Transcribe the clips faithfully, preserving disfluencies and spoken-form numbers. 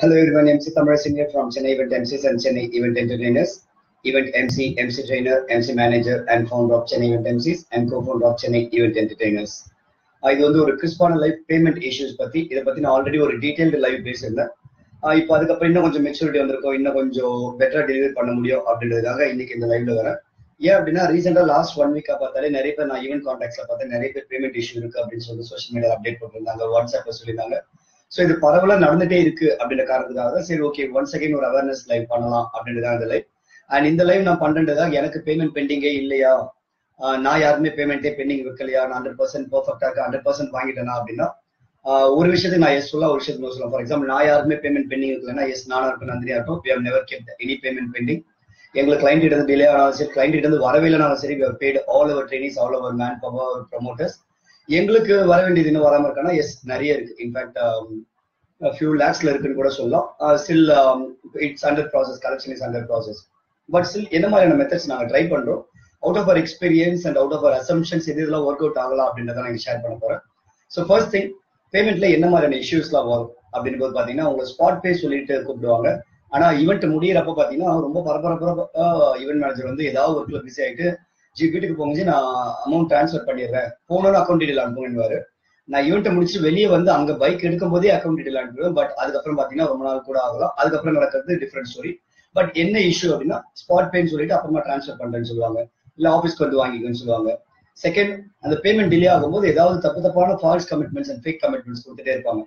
Hello everyone, M C Thamarai Senior from Chennai Event M Cs and Chennai Event Entertainers, Event M C, M C Trainer, M C Manager and founder of Chennai Event M Cs and co-founder of Chennai Event Entertainers. I have live payment issues. I already a detailed live base. I have a maturity on the better delivery live. Yeah, recent last one week, I even contacts payment issue social media update WhatsApp. So if you okay, once again awareness live live. And in the live na panna payment pending illaya, payment pending one hundred percent perfect one hundred percent vaangitana appadina. For example, payment pending yes we have never kept any payment pending. Engala client idu delay aanalum client idu varavilla we have paid all our trainees, all our manpower, promoters. எங்களுக்கு வர வேண்டியது இன்னும் வராம இருக்கானா S நிறைய இருக்கு in fact a few lakhs ல இருக்குன்னு கூட சொல்லலாம் still um, it's under process, collection is under process, but still என்ன மாதிரியான methods நாங்க ட்ரை பண்றோம் out of our experience and out of our assumptions இதெல்லாம் work out ஆகலாம் அப்படின்றத நான் ஷேர் பண்ண போறேன். So first thing, paymentல என்ன மாதிரியான issuesலாம் வரும் அப்படினு போது பாத்தீங்கன்னா உங்க ஸ்பாட் பே சொல்லிட்டு கூப்பிடுவாங்க. ஆனா ஈவென்ட் முடியறப்ப பாத்தீங்கன்னா ரொம்ப பரபரப்பா ஈவென்ட் மேனேஜர் வந்து ஏதாவது ஒர்க்ல பிஸி ஆயிட்டு வீட்டுக்கு போகும்போது நான் அமௌண்ட் டிரான்ஸ்ஃபர் பண்ணிடுறேன் போனோன்னு அக்கௌண்ட் டீடைல் அனுப்புங்கன்னுவாரு. நான் ஈவெண்ட்டை முடிச்சு வெளியே வந்து அங்கே பைக் எடுக்கும் போதே அக்கௌண்ட் டீடைல் அனுப்பிடுவேன். பட் அதுக்கப்புறம் பார்த்தீங்கன்னா ரொம்ப நாள் கூட ஆகலாம். அதுக்கப்புறம் நடக்கிறது டிஃப்ரெண்ட் ஸ்டோரி. பட் என்ன இஷ்யூ அப்படின்னா ஸ்பாட் பேன்னு சொல்லிட்டு அப்புறமா டிரான்ஸ்ஃபர் பண்ணுறேன்னு சொல்லுவாங்க, இல்லை ஆஃபீஸ்க்கு வந்து வாங்கிக்கணும்னு சொல்லுவாங்க. செகண்ட், அந்த பேமெண்ட் டிலே ஆகும்போது ஏதாவது தப்பு தப்பான false commitments and fake commitments கொடுத்துட்டே இருப்பாங்க.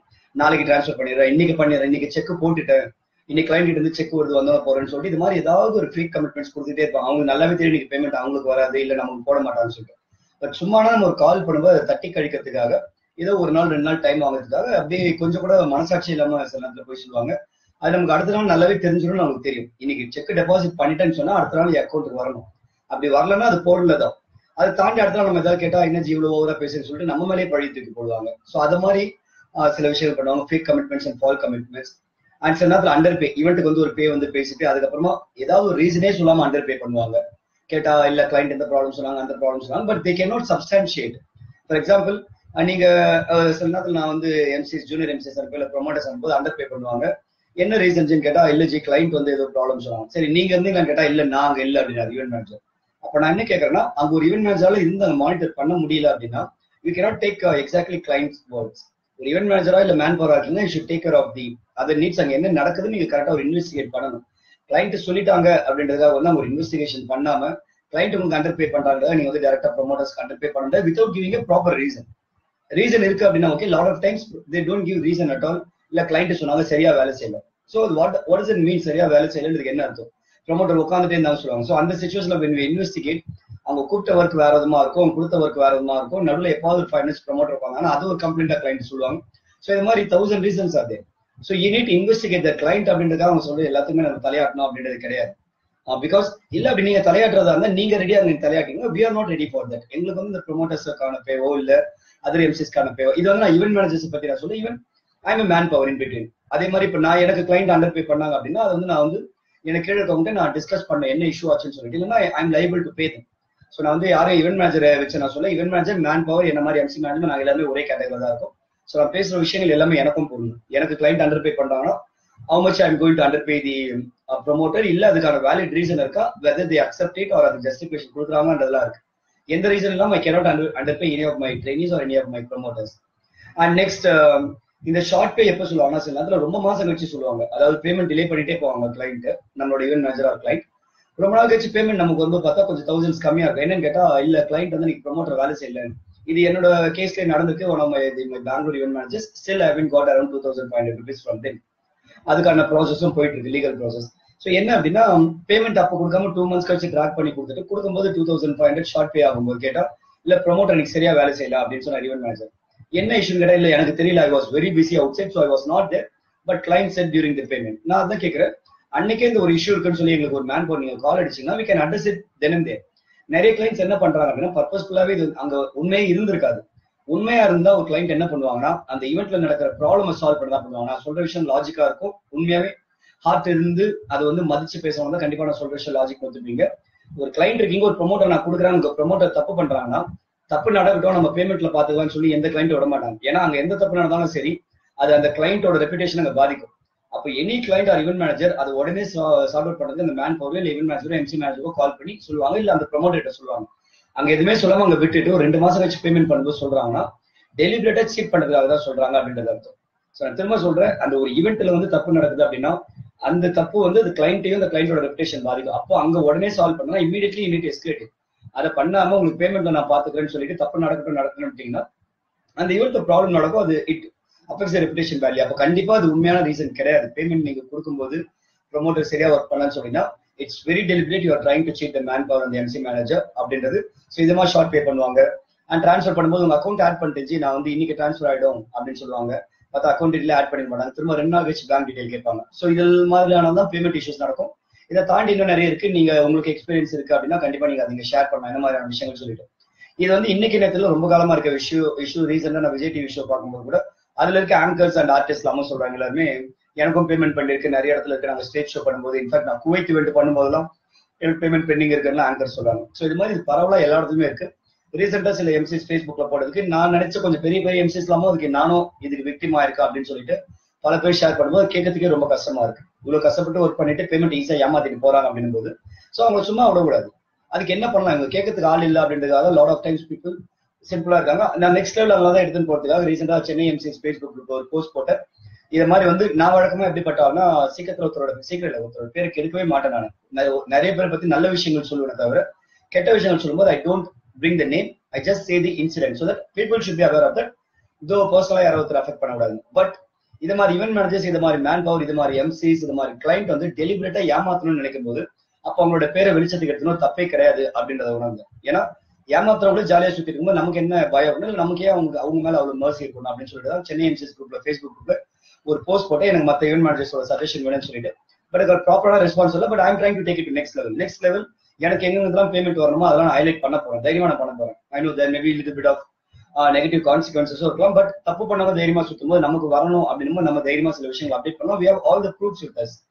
நாளைக்கு டிரான்ஸ்ஃபர் பண்ணிடுறேன், இன்னைக்கு பண்ணிடுறேன், இன்னைக்கு செக் போட்டுட்டேன், இன்னைக்கு கிளைண்ட் வந்து செக் வருது வந்தா போறேன்னு சொல்லிட்டு இது மாதிரி ஏதாவது ஒரு ஃபேக் கமிட்மெண்ட்ஸ் கொடுத்துட்டே இருப்பாங்க. அவங்க நல்லாவே தெரியும் இன்னைக்கு பேமெண்ட் அவங்களுக்கு வராது, இல்லை நமக்கு போட மாட்டான்னு சொல்லிட்டு. பட் சும்மானா நம்ம ஒரு கால் பண்ணும்போது அதை தட்டி கழிக்கிறதுக்காக ஏதோ ஒரு நாள் ரெண்டு நாள் டைம் வாங்குறதுக்காக அப்படியே கொஞ்சம் கூட மனசாட்சி இல்லாம சில நேரத்துல போய் சொல்லுவாங்க. அது நமக்கு அடுத்த நாள் நல்லாவே தெரிஞ்சிடும். நமக்கு தெரியும் இன்னைக்கு செக் டெபாசிட் பண்ணிட்டேன்னு சொன்னா அடுத்த நாள் அக்கௌண்ட்டுக்கு வரணும். அப்படி வரலன்னா அது போடலதான். அதை தாண்டி அடுத்த நாள் நம்ம ஏதாவது கேட்டா என்ன இவ்வளவு ஓவரா பேசுன்னு சொல்லிட்டு நம்ம மேலேயே பழி தூக்கி போடுவாங்க. ஸோ அது மாதிரி சில விஷயங்கள் பண்ணுவாங்க, fake commitments and fall commitments. And சில நேரத்தில் அண்டர் பே, ஈவெண்ட்டுக்கு வந்து ஒரு பே வந்து பேசிட்டு அதுக்கப்புறமா ஏதாவது ஒரு ரீசனே சொல்லாம அண்டர் பே பண்ணுவாங்க. கேட்டா இல்ல கிளைண்ட் எந்த ப்ராப்ளம் சொன்னாங்க அந்த ப்ராப்ளம் சொன்னாங்க, but they can not substantiate. For example, நீங்க சில நேரத்தில் நான் வந்து எம்சிஸ் ஜூனியர் எம்சிஎஸ் அனுப்பி இல்லை ப்ரொமோட்டர்ஸ் அனுப்பும்போது அண்டர் பே பண்ணுவாங்க. என்ன ரீசன்ஸ்ன்னு கேட்டா இல்ல ஜி கிளைண்ட் வந்து ஏதோ ப்ராப்ளம் சொன்னாங்க. சரி நீங்க இருந்து நான் கேட்டா இல்ல நாங்க இல்லை அப்படின்னாரு ஈவென்ட் மேனேஜர். அப்ப நான் என்ன கேட்கறேன்னா அங்க ஒரு ஈவென்ட் மேனேஜரால இருந்து அங்க மானிட்டர் பண்ண முடியல அப்படின்னா you cannot take exactly clients words. ஒரு ஈவென்ட் மேனேஜரா இல்ல மேன் பவர் ஆச்சுன்னா you should take care of the other needs. அங்க என்ன நடக்குதுன்னு நீங்க கரெக்டா ஒரு இன்வெஸ்டிகேட் பண்ணணும். கிளைண்ட் சொல்லிட்டாங்க அப்படின்றதுக்காக வந்து ஒரு இன்வெஸ்டிகேஷன் பண்ணாம கிளைண்ட் உங்களுக்கு அண்டர் பே பண்றாங்க நீங்க வந்து டைரக்டா ப்ரொமோட்டர்ஸ் அண்டர் பே பண்ணுறது without giving a proper reason. Reason இருக்கு அப்படின்னா okay, lot of times they don't give reason at all. இல்ல கிளைண்ட் சொன்னாங்க சரியா வேலை செய்யல. So what what is it mean சரியா வேலை செய்யலன்றதுக்கு என்ன அர்த்தம்? ப்ரொமோட்டர் உட்காந்துட்டே இருந்தாலும் சொல்லுவாங்க. சோ அந்த சிச்சுவேஷன்ல when we investigate அவங்க கூப்பிட்ட ஒர்க் வேற விதமா இருக்கும், அவங்க கொடுத்த ஒர்க் வேற விதமா இருக்கும். நடுவில் எப்பாவது ஃபைவ் மினிட்ஸ் ப்ரொமோட் இருப்பாங்க. ஆனா அது ஒரு கம்ப்ளைண்டா கிளைண்ட் சொல்லுவாங்க. ஸோ இது மாதிரி தௌசண்ட் ரீசன்ஸ் அது. So you need investigate the client அப்படின்றதுக்காக அவங்க சொல்றது எல்லாத்துக்குமே நம்ம தலையாட்டணும் அப்படின்றது கிடையாது. பிகாஸ் இல்ல அப்படி நீங்க தலையாட்டுறதா இருந்தால் நீங்க ரெடியா நீங்க தலையாட்டிங்கன்னா we are not ready for that. எங்களுக்கு வந்து இந்த ப்ரொமோட்டர்ஸ்க்கான பேவோ இல்ல அதர் எம்சிஸ்க்கான பேவோ இது வந்து நான் ஈவென்ட் மேனேஜர்ஸ் பத்தி நான் சொல்லுவேன். Even I am man power in between. அதே மாதிரி இப்ப நான் எனக்கு கிளைண்ட் அண்டர் பே பண்ணாங்க அப்படின்னா அது வந்து நான் வந்து எனக்கு கீழே இருக்கவங்க நான் டிஸ்கஸ் பண்ண என்ன இஷ்யூ ஆச்சுன்னு சொல்லிட்டு இல்லைன்னா I am liable to pay them. So நான் வந்து யாரும் ஈவென்ட் மேனேஜரை வச்சு நான் சொல்ல ஈவென்ட் மேனேஜர் மேன் பவர் என்ன மாதிரி எம்சி மேனேஜ்மெண்ட் நாங்கள் எல்லாமே ஒரே கேட்டகரியில் தான் இருக்கும். ஸோ நான் பேசுற விஷயங்கள் எல்லாமே எனக்கும் புரியும். எனக்கு கிளைண்ட் அண்டர் பே பண்றாங்கன்னா how much I am going to under pay the promoter, இல்ல அதுக்கான வேலிட் ரீசன் இருக்கா, whether the accept it or அது ஜஸ்டிஃபிகேஷன் கொடுக்குறாங்கன்றதுலாம் இருக்கு. எந்த ரீசன் இல்லாம I cannot under pay any of my trainees or any of my promoters. And next, இந்த ஷார்ட் பே எப்போ சொல்லுவாங்கன்னா சில நேரத்தில் ரொம்ப மாசம் கழிச்சு சொல்லுவாங்க. அதாவது பேமெண்ட் டிலே பண்ணிட்டே போவாங்க கிளைண்ட், நம்மளோட ஈவென்ட் மேனேஜர் ஆர் கிளைண்ட். ரொம்ப நாள் கழிச்சு பேமெண்ட் நமக்கு வந்து பார்த்தா கொஞ்சம் தௌசண்ட்ஸ் கம்மியா இருக்கும். என்னன்னு கேட்டா இல்ல கிளைண்ட் வந்து நீங்க ப்ரொமோட்டர் வேலை செய்யல, இது என்னோட கேஸ்ல நடந்துருக்கு. Bangalore event manager still I have got around two thousand five hundred rupees from them. அதுக்கான ப்ராசஸும் போயிட்டு இருக்கு, லீகல் ப்ராசஸ். ஸோ என்ன அப்படின்னா பேமெண்ட் அப்போ கொடுக்காம டூ மந்த்ஸ் கழிச்சு டிராக் பண்ணி கொடுத்துட்டு கொடுக்கும்போது two thousand five hundred short pay ஆகும்போது கேட்டா இல்ல ப்ரொமோட்டர் எனக்கு சரியா வேலை செய்யல அப்படின்னு சொன்னார் ஈவென்ட் மேனேஜர். என்ன இஷ்யூ கேட்டா இல்ல எனக்கு தெரியல, I was very busy outside, so I was not there, but client said during the payment. நான் அதான் கேட்கிறேன் அன்னைக்கே இந்த ஒரு இஷ்யூ இருக்குன்னு சொல்லி எங்களுக்கு ஒரு மேன் பவர் நீங்க கால் அடிச்சீங்கன்னா we can address it then and there. நிறைய கிளைண்ட்ஸ் என்ன பண்றாங்க அப்படின்னா பர்பஸ்ஃபுல்லாவே இது அங்க உண்மையே இருந்திருக்காது. உண்மையா இருந்தா ஒரு கிளைண்ட் என்ன பண்ணுவாங்கன்னா அந்த ஈவெண்ட்ல நடக்கிற ப்ராப்ளம் சால்வ் பண்ணதான் பண்ணுவாங்க. நான் சொல்ற விஷயம் லாஜிக்கா இருக்கும், உண்மையாவே ஹார்ட் இருந்து அதை வந்து மதிச்சு பேசுவாங்க தான். கண்டிப்பா நான் சொல்ற விஷயம் லாஜிக் வந்துப்பீங்க. ஒரு கிளைண்ட் இருக்கீங்க, ஒரு ப்ரொமோட்டர் நான் கொடுக்குறேன், உங்க ப்ரொமோட்டர் தப்பு பண்றாங்கன்னா தப்பு நடக்கட்டும் நம்ம பேமெண்ட்ல பாத்துக்கலாம்னு சொல்லி எந்த கிளைண்ட் விட மாட்டாங்க. ஏன்னா அங்க எந்த தப்பு நடந்தாலும் சரி அது அந்த கிளைண்டோட ரெப்யூட்டேஷன் அங்க பாதிக்கும். any client or event manager, other one is solved out the man for event manager, M C manager, call pretty, Sulwang, and the promoter Sulwang. Angame Sulang and the Bitu, Rendamas payment Pandu Solranga, deliberated ship under the Solranga Bindadato. So Antherma Soldra and the event alone the Tapunadina and the Tapu under the client and the client reputation barrier. Upon the one is all Pana, immediately in it is created. Other Pana among payment on a path of grand solid, Tapunadana. And the event the problem not about it. Affects the reputation value. But Kandipa, the Umayana reason, career, payment, promoter, or it's very deliberate. You are trying to cheat the manpower and the M C manager. So, this is a short paper. And transfer account add the transfer I but the account add bank detail. So, this is payment issues. If you have any experience, you can share it. This is the issue reason. Anchors and artists Lamas or Wangler may Yanko payment pending can area the stage show and both in fact now Kuwait went to Panamola, payment pending anchor Solano. So the money is Parala, a lot of the American. Recent as M C's Facebook report, Nan and it's a very very M C's Lamo, Ginano, either victim or carbon solitaire, Palapay Sharpano, Kate Roma customer, Ulocasapo or Panita payment is a Yama in Poranga in Boda. So I'm Suma over. I can up on Kate the Garland loved in the other, a lot of times people. Simple. Now next level, I will post a recent Chennai M C's Facebook post. This is the secret of the secret of the secret of the secret of I don't bring the name, I just say the incident so that people should be aware of that. Though personally, I will affect Panada. But this is the event managers, this is the manpower, this is the M Cs, this is the client, and the deliberate Yamathan Nakamoda upon the pair of religious Tapekara. Yamathra Jala should be Namukan by Namuka mercy on Chennai M C's group, Facebook group, or post for and Mathayan managers or suggestion when I'm reader. But I got proper response, but I'm trying to take it to next level. Next level, Yana Kingdom payment or Nama highlight Panapora, Dariana Panapora. I know there may be a little bit of uh, negative consequences or club, but Tapupana Derima Sutuma, Namukuvarano, Abinuma, Nama Derima solution update Pana, we have all the proofs with us.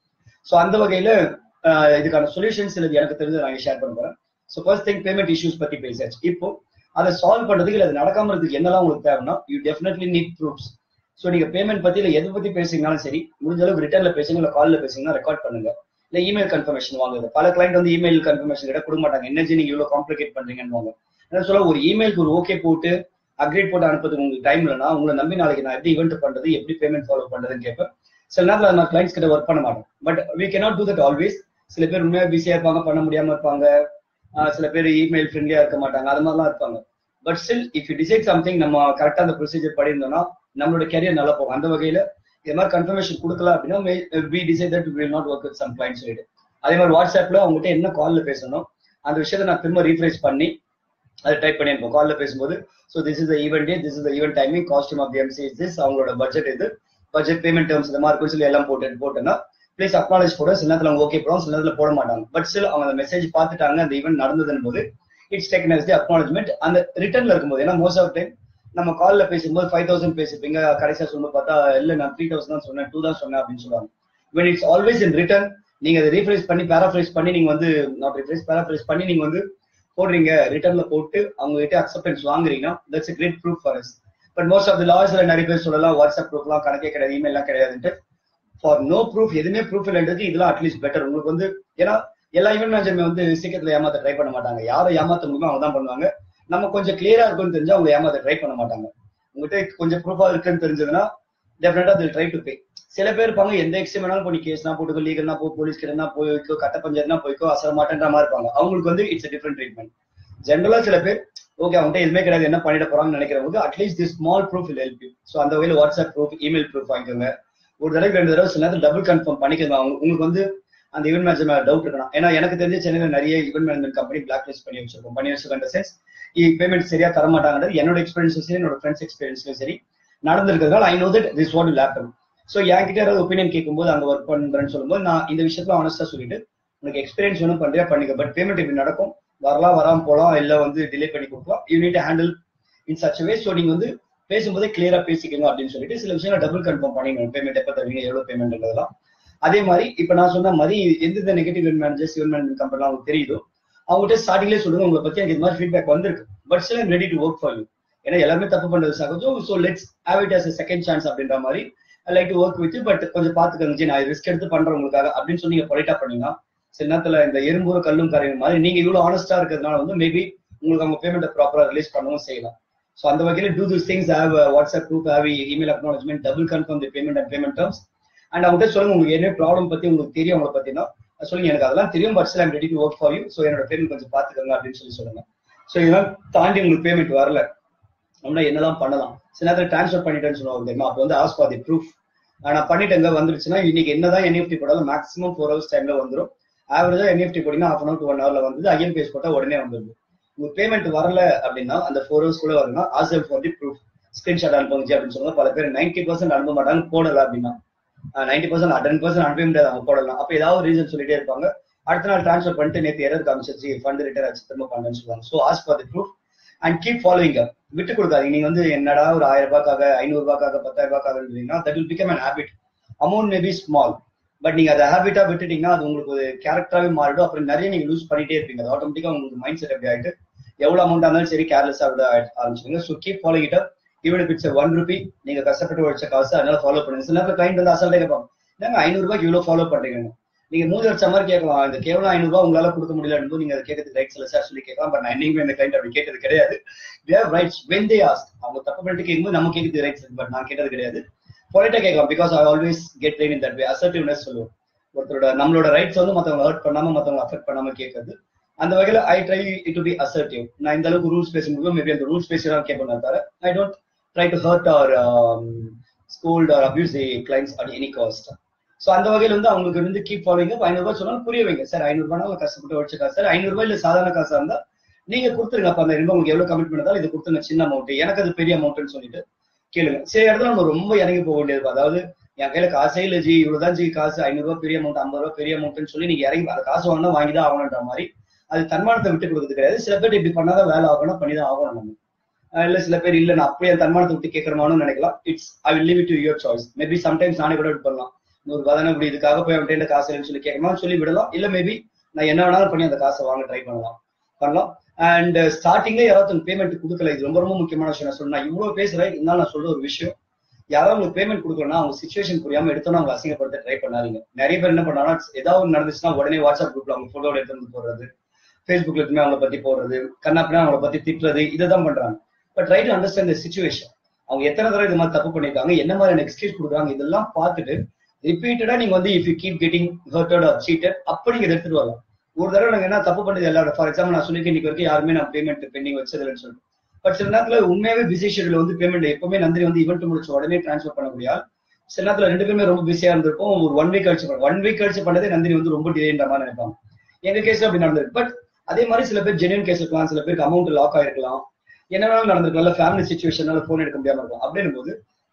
So Andavagala uh the kind of solutions in the Yanaka I share Panapora. So first thing, payment issues pati pesach. Ipo, adha solve pandradhukku adha nadakkamadhukku ennalam ungalukku thevana you definitely need proofs. So neenga payment pathi illa edhu pathi pesingalum seri, mudinjalavu return la pesinga illa call la pesinga record pannunga. Illa email confirmation vaanguga. Pala client vandu email confirmation keda kodumaattaanga. Enna neenga ivlo complicate pandringa nu vaanga. Enna solla or email ku or okay potu agree potu anupadhu ungalukku time illana ungala nambi naaliki na eppadi event pandradhu eppadi payment follow pandradhu keppa. So naadala na clients keda work panna maadom. But we cannot do that always. Sila per unmaya busy irpaanga panna mudiyama irpaanga. Uh, email friendly but still if you decide something nama correct the procedure padindona nammaloda career nalla pogum andha vagaila edha confirmation kudukala appadina we decide that we will not work with some clients later adhe mari WhatsApp la avungitta enna call la pesanum andha vishayatha na thirumba rephrase panni adha type panni call la pesumbodhu so this is the event date, this is the event timing, costume of the M C is this, avangaloda budget is this, budget payment terms indha mari solli ellam potu potana please acknowledge for us. Okay, but still, the message path and the event it's taken as the acknowledgement and the return. Most of the time, we call five thousand pesos, three thousand, two thousand. When it's always in return, you rephrase, paraphrase, not rephrase, paraphrase, return, acceptance. That's a great proof for us. But most of the laws are WhatsApp proof, email. For no proof, any proof will at least better. You know, all even manager may the secret try to try panna matanga. Yaara yamatha muduma avanga pannuvaanga. Namma konja clear ah irukonu therinja avanga yamatha try panna matanga. Ungitta konja proof ah irukonu therinjadna definitely they'll try to pay. Sila per panga endha exam enal poni case na potu legal na po police kena na poyiko katta panjat na poyiko asara maatandra maari panga. Avangalukku vandu it's a different treatment. Generally sila per okay avanga idhme kedadhu enna pannida poranga nenikravanga at least this small proof will help you. So andha vayila WhatsApp proof, email proof vaangunga. Double confirm panic and the event manager doubt. And I can tell the channel and event management company blacklist company sense. If payment Seria Taramata, Yanod experiences in or friends experience necessary. Not the girl, I know that this is what will happen. So Yankita opinion Kikumbo and work on Grand Solomon in the Vishal honest as we did. Like experience on Pandya Panica, but payment if you not come, Varla, Varam, Pola, I love on the delay Panicupa, you need to handle in such a way so on the clear up basic and audition. It is a double confirm payment payment. Ade Mari, Ipanasona Mari, in the negative event managers, event management company, Terido. I would just starting less Sudunga, but much feedback on the but still I'm ready to work for you. And I element up under the Sago, so let's have it as a second chance of Dinda Mari. I like to work with you, but கொஞ்சம் பாத்துக்கங்க நான் risk எடுத்து பண்றேன் உங்களுக்காக அப்படினு சொன்னீங்க பொலைட்டா பண்ணீங்க சின்னத்துல இந்த எறும்பூர கல்லும் கரையும் மாதிரி நீங்க இவ்ளோ ஹானஸ்டா இருக்கிறதுனால வந்து மேபி உங்களுக்கு அவங்க பேமெண்ட்ட ப்ராப்பரா ரிலீஸ் பண்ணவும் செய்யலாம் சோ அந்த வகையில do these things have a WhatsApp group have a email acknowledgement double confirm the payment and payment terms and அவங்க சொல்லுங்க உங்களுக்கு என்ன problem பத்தி உங்களுக்கு தெரியும் அவங்கள பத்தினா சொல்லுங்க எனக்கு அதெல்லாம் தெரியும் but still I am ready to work for you so என்னோட பேமெண்ட் கொஞ்சம் பாத்துக்கங்க அப்படினு சொல்லி சொல்லுங்க சோ இதெல்லாம் தாண்டி உங்களுக்கு பேமெண்ட் வரல நம்மள என்னலாம் பண்ணலாம் சின்னத்துல ட்ரான்ஸ்ஃபர் பண்ணிட்டேன்னு சொல்லுவாங்க தெரியுமா அப்ப வந்து ask for the proof انا பண்ணிட்டேங்க வந்துருச்சுனா இன்னைக்கு என்னதான் N F T போடாலும் maximum four hours டைம்ல வந்துரும் average N F T போடினா half an hour to one hour ல வந்துது I M பேஸ் போட்டா உடனே வந்துருது உங்களுக்கு பேமெண்ட் வரல அப்படினா அந்த four hours குள்ள வரணும் ask them for the proof screenshot அனுப்புங்க அப்படினு சொல்லுங்க பல பேர் ninety percent அனுப்ப மாட்டாங்க போடல அப்படினா ninety percent one hundred percent அனுப்பவே முடியாது போடலாம் அப்ப ஏதாவது ரீசன் சொல்லிட்டே இருப்பாங்க அடுத்த நாள் ட்ரான்ஸ்ஃபர் பண்ணிட்டு நேத்து எரர் காமிச்சிருச்சு ஃபண்ட் ரிட்டர் ஆச்சு திரும்ப பண்ணனும்னு சொல்லுவாங்க so ask for the proof and keep following up விட்டு கொடுக்காதீங்க நீங்க வந்து என்னடா ஒரு one thousand ரூபாய்க்காக five hundred ரூபாய்க்காக ten thousand ரூபாய்க்காக இருந்தீங்கன்னா that will become an habit amount may be small but நீங்க அத ஹாபிட்டா விட்டுட்டீங்கன்னா அது உங்களுக்கு ஒரு கரெக்டாவே மாறிடும் அப்புறம் நிறைய நீங்க லூஸ் பண்ணிட்டே இருப்பீங்க அது ஆட்டோமேட்டிக்கா உங்களுக்கு மைண்ட் செட் அப்படி ஆயிட்டு எவ்வளவு அமௌண்ட் ஆனாலும் சரி கேர்லெஸ்ஸா விட ஆரம்பிச்சீங்க so keep following it up even if it's a one rupee நீங்க கஷ்டப்பட்டு உழைச்ச காசு அதனால ஃபாலோ பண்ணுங்க சில நேரத்துல கிளைண்ட் வந்து அசால்ட்டா கேட்பாங்க என்னங்க five hundred ரூபாய்க்கு இவ்ளோ ஃபாலோ பண்றீங்க நீங்க மூணு லட்சம் சமர் கேட்கலாம் இந்த கேவல five hundred ரூபாய் உங்களால கொடுக்க முடியலன்னு நீங்க கேட்கிறது ரைட்ஸ் இல்ல சார் சொல்லி கேட்கலாம் பட் நான் என்னைக்குமே அந்த கிளைண்ட் அப்படி கேட்டது கிடையாது they have rights when they ask அவங்க தப்பு பண்ணிட்டு கேக்கும்போது நம்ம கேக்குறது ரைட்ஸ் பட் நான் கேட்டது கிடையாது பொலைட்டா கேட்கலாம் because I always get trained in that way assertiveness சொல்லுவோம் ஒருத்தரோட நம்மளோட ரைட்ஸ் வந்து மத்தவங்க ஹர்ட் பண்ணாம மத்தவங்க அஃபெக்ட் பண்ணாம கேக்குறது அந்த வகையில I try it to be assertive நான் இந்த அளவுக்கு ரூல்ஸ் பேசும்போது மேபி அந்த ரூல்ஸ் பேசினா கேட்பேன் நான் தர I don't try to hurt or um, scold or abuse the clients at any cost so அந்த வகையில வந்து அவங்களுக்கு இருந்து keep following up five hundred ரூபாய் சொன்னாலும் புரிய வைங்க சார் five hundred ரூபாய் நான் கஷ்டப்பட்டு உழைச்ச காசு சார் five hundred ரூபாய் இல்ல சாதாரண காசா இருந்தா நீங்க கொடுத்துருங்க அப்ப அந்த இன்பம் உங்களுக்கு எவ்வளவு கமிட்மெண்ட் இருந்தாலும் இது கொடுத்துருங்க சின்ன அமௌண்ட் எனக்கு அது பெரிய அமௌண்ட்னு சொல்லிட்டு கேளுங்க சரி இடத்துல நம்ம ரொம்ப இறங்கி போக வேண்டியது அதாவது என் கையில காசே இல்ல ஜி இவ்வளவுதான் ஜி காசு five hundred ரூபாய் பெரிய அமௌண்ட் ஐம்பது ரூபாய் பெரிய அமௌண்ட்னு சொல்லி நீங்க இறங்கி அந்த காசு வாங்கினா வாங்கிதான் ஆகணும்ன்ற மாதிரி அது தன்மானத்தை விட்டு கொடுக்குறது கிடையாது சில பேர் இப்படி பண்ணாதான் வேலை ஆகணும் பண்ணிதான் ஆகணும் நம்ம இல்ல சில பேர் இல்ல நான் அப்படியே தன்மானத்தை விட்டு கேட்கறமானு நினைக்கலாம் it's I will leave it to your choice maybe sometimes நானே கூட விட்டு பண்ணலாம் நூறு ரூபாய் தானே இப்படி இதுக்காக போய் அவன்கிட்ட காசு இல்லைன்னு சொல்லி கேட்கணும்னு சொல்லி விடலாம் இல்ல மேபி நான் என்ன வேணாலும் பண்ணி அந்த காசை வாங்க ட்ரை பண்ணலாம் பண்ணலாம் அண்ட் ஸ்டார்டிங்ல யாராவது பேமெண்ட் கொடுக்கல இது ரொம்ப ரொம்ப முக்கியமான விஷயம் நான் சொன்னா இவ்வளவு பேசுறேன் இருந்தாலும் நான் சொல்ற ஒரு விஷயம் யாராவது உங்களுக்கு பேமெண்ட் கொடுக்கணும்னா அவங்க சுச்சுவேஷன் புரியாம எடுத்தோன்னா அவங்க அசிங்கப்படுத்த ட்ரை பண்ணாதீங்க நிறைய பேர் என்ன பண்ணாங்கன்னா ஏதாவது நடந்துச்சுன்னா உடனே வாட்ஸ்அப் குரூப்ல அவங்க போட்டோட எடுத்து போடுறது ஃபேஸ்புக்ல எதுவுமே அவங்கள பத்தி போடுறது கண்ணாப்பினா அவங்கள பத்தி திட்டுறது இதுதான் பண்றாங்க but try to understand the situation அவங்க எத்தனை தடவை இது மாதிரி தப்பு பண்ணிருக்காங்க என்ன மாதிரியான எக்ஸ்கியூஸ் கொடுக்குறாங்க இதெல்லாம் பார்த்துட்டு ரிப்பீட்டடா நீங்க வந்து if you keep getting hurted or cheated அப்படி நீங்க எடுத்துட்டு வரலாம் ஒரு தடவை நாங்க என்ன தப்பு பண்ணது எல்லாரும் ஃபார் எக்ஸாம்பிள் நான் சொல்லிட்டு இன்னைக்கு வரைக்கும் யாருமே நான் பேமெண்ட் பெண்டிங் வச்சதில்லைன்னு சொல்லிட்டு பட் சில நேரத்துல உண்மையாவே பிஸி ஷெட்யூல் வந்து பேமெண்ட் எப்பவுமே நந்தினி வந்து இவெண்ட் முடிச்சு உடனே டிரான்ஸ்ஃபர் பண்ணக்கூடிய சில நேரத்துல ரெண்டு பேருமே ரொம்ப பிஸியா இருந்திருக்கும் ஒரு ஒன் வீக் கழிச்சு ஒன் வீக் கழிச்சு பண்ணதே நந்தினி வந்து ரொம்ப டிலேன்ற மாதிரி நினைப்பாங்க எங்க கேஸ்ல அப்படி நடந்திருக்கு பட் அதே மாதிரி சில பேர் ஜெனியூன் கேஸ் இருக்கலாம் சில பேருக்கு அமௌண்ட் லாக் ஆயிருக்கலாம் என்ன வேணாலும் நடந்திருக்கலாம் ஃபேமிலி சிச்சுவேஷனால போன் எடுக்க முடியாம இருக்கும் அப்படின்னு போது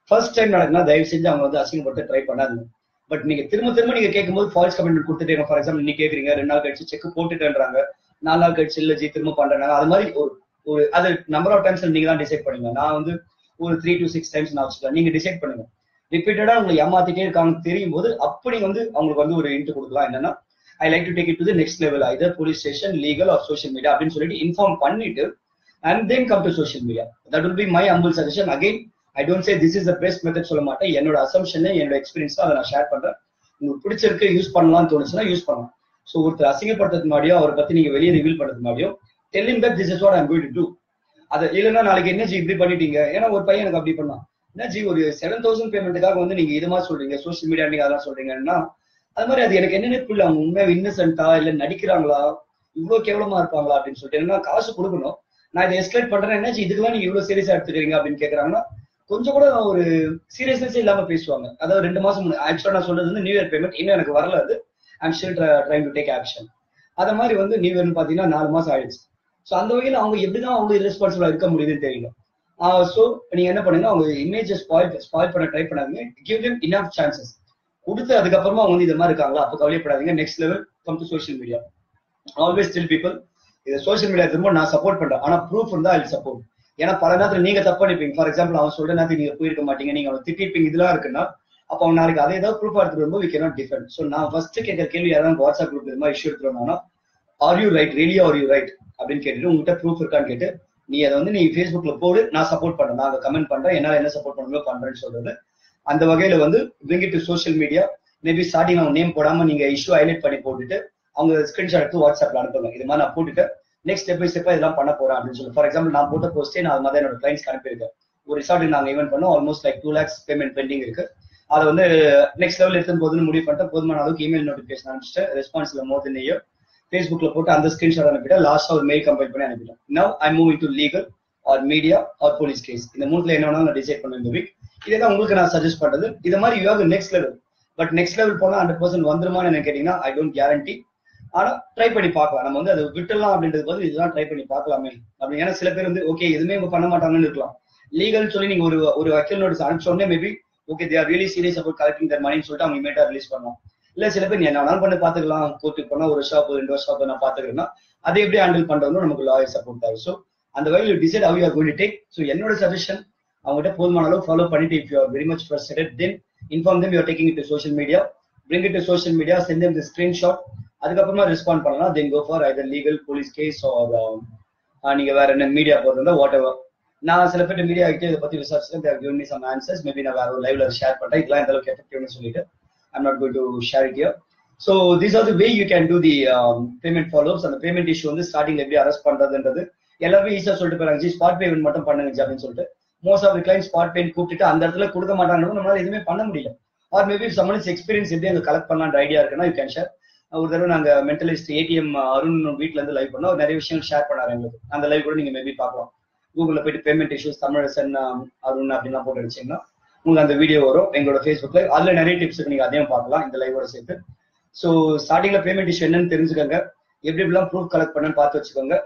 ஃபர்ஸ்ட் டைம் நடக்குதுன்னா தயவு செஞ்சு அவங்க வந்து அசிங்கப்பட்டு ட்ரை பண்ணாதுங்க பட் நீங்க திரும்ப திரும்ப நீங்க கேட்கும்போது ஃபால்ஸ் கமிட்மெண்ட் கொடுத்துட்டீங்க ஃபார் எக்ஸாம்பிள் இன்னைக்கு கேக்குறீங்க ரெண்டு நாள் கழிச்சு செக் போட்டுட்டேன்றாங்க நாலு நாள் கழிச்சு இல்ல ஜி திரும்ப பண்றாங்க அது மாதிரி ஒரு ஒரு அது நம்பர் ஆஃப் டைம்ஸ் நீங்க தான் டிசைட் பண்ணுங்க நான் வந்து ஒரு த்ரீ டு சிக்ஸ் டைம்ஸ் நான் வச்சுக்கலாம் நீங்க டிசைட் பண்ணுங்க ரிப்பீட்டடா உங்களை ஏமாத்திட்டே இருக்காங்க தெரியும் போது அப்படி வந்து அவங்களுக்கு வந்து ஒரு இன்ட் கொடுக்கலாம் என்னன்னா I like to take it to the next level either police station legal or social media அப்படின்னு சொல்லிட்டு இன்ஃபார்ம் பண்ணிட்டு and then come to social media that will be my humble suggestion again I don't say this is the best method சொல்ல மாட்டேன் என்னோட assumption என்னோட experience அதை நான் share பண்றேன் உங்களுக்கு பிடிச்சிருக்கு யூஸ் பண்ணலாம்னு தோணுச்சுன்னா யூஸ் பண்ணலாம் சோ ஒருத்தர் அசிங்கப்படுத்துறது மாதிரியும் அவரை பத்தி நீங்க வெளியே ரிவீல் பண்றது மாதிரியும் tell him that this is what I am going to do அது இல்லைன்னா நாளைக்கு என்ன ஜி இப்படி பண்ணிட்டீங்க ஏன்னா ஒரு பையன் எனக்கு அப்படி பண்ணான் என்ன ஜி ஒரு செவன் தௌசண்ட் பேமெண்ட்டுக்காக வந்து நீங்க இது மாதிரி சொல்றீங்க சோசியல் மீடியா நீங்க அதெல்லாம் சொல்றீங்கன்னா அது மாதிரி அது எனக்கு என்னென்ன புரியல அவங்க உண்மையா இன்னசென்ட்டா இல்ல நடிக்கிறாங்களா இவ்வளவு கேவலமா இருப்பாங்களா அப்படின்னு சொல்லிட்டு என்னன்னா காசு கொடுக்கணும் நான் இதை எஸ்கலேட் பண்றேன் என்ன ஜி இதுக்கெல்லாம் நீங்க இவ்வளவு சீரியஸா எடுத்துக்கிறீங்க அப்படின்னு கேட்கறாங்கன்னா கொஞ்சம் கூட ஒரு சீரியஸ்னஸ் இல்லாம பேசுவாங்க அதாவது ரெண்டு மாசம் ஆக்சுவலா நான் சொல்றது வந்து நியூ இயர் பேமெண்ட் இன்னும் எனக்கு வரல அது I'm still trying to take action அது மாதிரி வந்து நியூ இயர்னு பாத்தீங்கன்னா நாலு மாசம் ஆயிடுச்சு ஸோ அந்த வகையில அவங்க எப்படிதான் அவங்க இரெஸ்பான்சிபிளா இருக்க முடியுதுன்னு தெரியல ஸோ நீங்க என்ன பண்ணுங்க அவங்க இமேஜ் ஸ்பாயில் ஸ்பாயில் பண்ண ட்ரை பண்ணாதீங்க கிவ் தெம் இனஃப் சான்சஸ் கொடுத்து அதுக்கப்புறமா அவங்க வந்து இது மாதிரி இருக்காங்களா அப்ப கவலைப்படாதீங்க next level come to social media always tell people இது சோஷியல் மீடியா திரும்ப நான் சப்போர்ட் பண்றேன் ஆனா ப்ரூஃப் இருந்தா ஐ வில் சப்போர்ட் ஏன்னா பல நேரத்துல நீங்க தப்பா நினைப்பீங்க ஃபார் எக்ஸாம்பிள் அவன் சொல்ற நேரத்துக்கு நீங்க போயிருக்க மாட்டீங்க நீங்க அவன் திட்டிருப்பீங்க இதெல்லாம் இருக்குன்னா அப்ப அவன் நாளைக்கு அதை ஏதாவது ப்ரூஃபா எடுத்துட்டு வரும்போது வி கேனாட் டிஃபெண்ட் சோ நான் ஃபர்ஸ்ட் கேட்கிற கேள்வி யாராவது வாட்ஸ்அப் குரூப் இது மாதிரி இஷ்யூ எடுத்துருவாங்கன்னா are you right really are you right அப்படின்னு கேட்டுட்டு உங்ககிட்ட ப்ரூஃப் இருக்கான்னு கேட்டு நீ அதை வந்து நீ ஃபேஸ்புக்ல போடு நான் சப்போர்ட் பண்றேன் நான் அதை கமெண்ட் பண்றேன் என்னால என்ன சப்போர்ட் பண்ணணுமோ பண்றேன்னு சொல்றது அந்த வகையில வந்து bring it to social media. Maybe starting our name போடாம நீங்க issue highlight பண்ணி போட்டுட்டு அவங்க ஸ்கிரீன்ஷாட் எடுத்து வாட்ஸ்அப்ல அனுப்புங்க. இது மாதிரி நான் போட்டுட்டு நெக்ஸ்ட் ஸ்டெப் பை ஸ்டெப்பா இதெல்லாம் பண்ண போறேன் அப்படின்னு சொல்லு. ஃபார் எக்ஸாம்பிள் நான் போட்ட போஸ்டே நான் மாதிரி என்னோட கிளைண்ட்ஸ்க்கு அனுப்பியிருக்கேன். ஒரு ரிசார்ட் நாங்க ஈவென்ட் பண்ணோம், almost like two lakhs payment pending இருக்கு. அதை வந்து நெக்ஸ்ட் லெவல் எடுத்து போதுன்னு முடிவு பண்ணிட்டு போதுமான அளவுக்கு இமெயில் நோட்டிஃபிகேஷன் அனுப்பிச்சுட்டு ரெஸ்பான்ஸ்ல மோர் தென் இயர் ஃபேஸ்புக்ல போட்டு அந்த ஸ்கிரீன்ஷாட் அனுப்பிட்டா லாஸ்ட் ஒரு மெயில் கம்பைல் பண்ணி அனுப்பிட்டோம். Now I moving to legal or media or police case. இந்த மூணுல என்ன வேணாலும் நான் டிசைட் பண்ண இந்த வீக். இதெல்லாம் உங்களுக்கு நான் சஜஸ்ட் பண்றது. இது மாதிரி you have next level. But next level போனா ஹண்ட்ரட் பர்சன்ட் வந்துருமான்னு எனக்கு கேட்டீங்கன்னா ஐ டோன்ட் கேரண்டி. ஆனா ட்ரை பண்ணி பார்க்கலாம். நம்ம வந்து அது விட்டுலாம் அப்படின்றது வந்து இதெல்லாம் ட்ரை பண்ணி பார்க்கலாமே அப்படின்னு. ஏன்னா சில பேர் வந்து ஓகே எதுவுமே இவங்க பண்ண மாட்டாங்கன்னு இருக்கலாம். லீகல் சொல்லி நீங்க ஒரு ஒரு வக்கீல் நோட்டீஸ் அனுப்பிச்சோடனே maybe okay they're really serious about collecting their மணின்னு சொல்லிட்டு அவங்க இமீடியட்டா ரிலீஸ் பண்ணலாம். இல்ல சில பேர் என்ன வேணாலும் பண்ணி பாத்துக்கலாம், கோர்ட்டுக்கு போனா ஒரு ஷாப் ரெண்டு வருஷம் நான் பாத்துக்கிறேன்னா அதை எப்படி ஹேண்டில் பண்றதுன்னு நமக்கு லாயர் சப்போர்ட் ஆகும். ஸோ அந்த வகையில் you decide how you are going to take. So என்னோட சஜஷன் அவங்ககிட்ட போதுமான அளவு ஃபாலோ பண்ணிட்டு if you are very much frustrated then inform them you are taking it to social media, bring it to social media, send them the screenshot. அதுக்கப்புறமா respond பண்ணலாம். Then go for either legal police case or நீங்க வேற என்ன media போறதா what ever. நான் சில பேர் media ஆகிட்டு இதை பத்தி விசாரிச்சுட்டேன். சம் ஆன்சர்ஸ் மேபி நான் வேற ஒரு லைவ்ல ஷேர் பண்றேன். இதெல்லாம் இந்த அளவுக்கு எஃபெக்டிவ்னு சொல்லிட்டு I'm not going to share it here. So these are the way you can do the payment followers. அந்த பேமெண்ட் இஷ்யூ வந்து ஸ்டார்டிங் எப்படி அரஸ்ட் பண்றதுன்றது எல்லாருமே ஈஸியா சொல்லிட்டு போறாங்க. ஜி ஸ்பாட் பேமெண்ட் மட்டும் பண்ணுங்க அப்படின்னு சொல்லிட்டு most of the clients spot payment கூப்பிட்டு அந்த இடத்துல கொடுக்க மாட்டாங்கன்னு நம்மளால எதுவுமே பண்ண முடியல. ஆர் மேபி சம்மன்ஸ் எக்ஸ்பீரியன்ஸ் எப்படி அங்கே கலெக்ட் பண்ணலான்ற ஐடியா இருக்குன்னா யூ கேன் ஷேர். ஒரு தடவை நாங்க மென்டலிஸ்ட் ஏடிஎம் அருண் வீட்ல இருந்து லைவ் பண்ணோம். நிறைய விஷயங்கள் ஷேர் பண்ணாரு எங்களுக்கு. அந்த லைவ் கூட நீங்க மேபி பார்க்கலாம். கூகுள்ல போயிட்டு பேமெண்ட் இஷ்யூஸ் தமிழரசன் அருண் அப்படின்னா போட்டு அடிச்சீங்கன்னா உங்களுக்கு அந்த வீடியோ வரும் எங்களோட ஃபேஸ்புக்ல. அதுல நிறைய டிப்ஸ் இருக்கு, நீங்க அதையும் பார்க்கலாம் இந்த லைவோட சேர்த்து. ஸோ ஸ்டார்டிங்ல பேமெண்ட் இஷ்யூ என்னன்னு தெரிஞ்சுக்கோங்க, எப்படி எப்படிலாம் ப்ரூஃப் கலெக்ட் பண்ணு பார்த்து வச்சுக்கோங்க.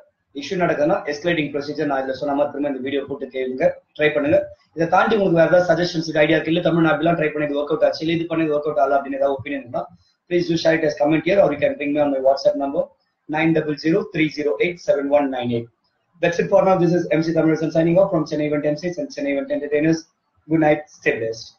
இஷ்யூ நடக்குதுன்னா எஸ்கலேட்டிங் ப்ரொசீஜர் நான் இதுல சொன்ன மாதிரி திரும்ப இந்த வீடியோ போட்டு கேளுங்க, ட்ரை பண்ணுங்க. இதை தாண்டி உங்களுக்கு வேற ஏதாவது சஜஷன்ஸ் ஐடியா இல்லை, தமிழ்நாடுலாம் ட்ரை பண்ணி ஒர்க் அவுட் ஆச்சு, இது பண்ணி ஒர்க் அவுட் ஆகல அப்படின்னு ஏதாவது ஒப்பீனியன் தான் please do share it as comment here or you can ping me on my WhatsApp number nine zero zero three zero eight seven one nine eight. That's it for now. This is M C Thamarai signing off from Chennai Event M Cs and Chennai Event Entertainers. Good night, stay blessed.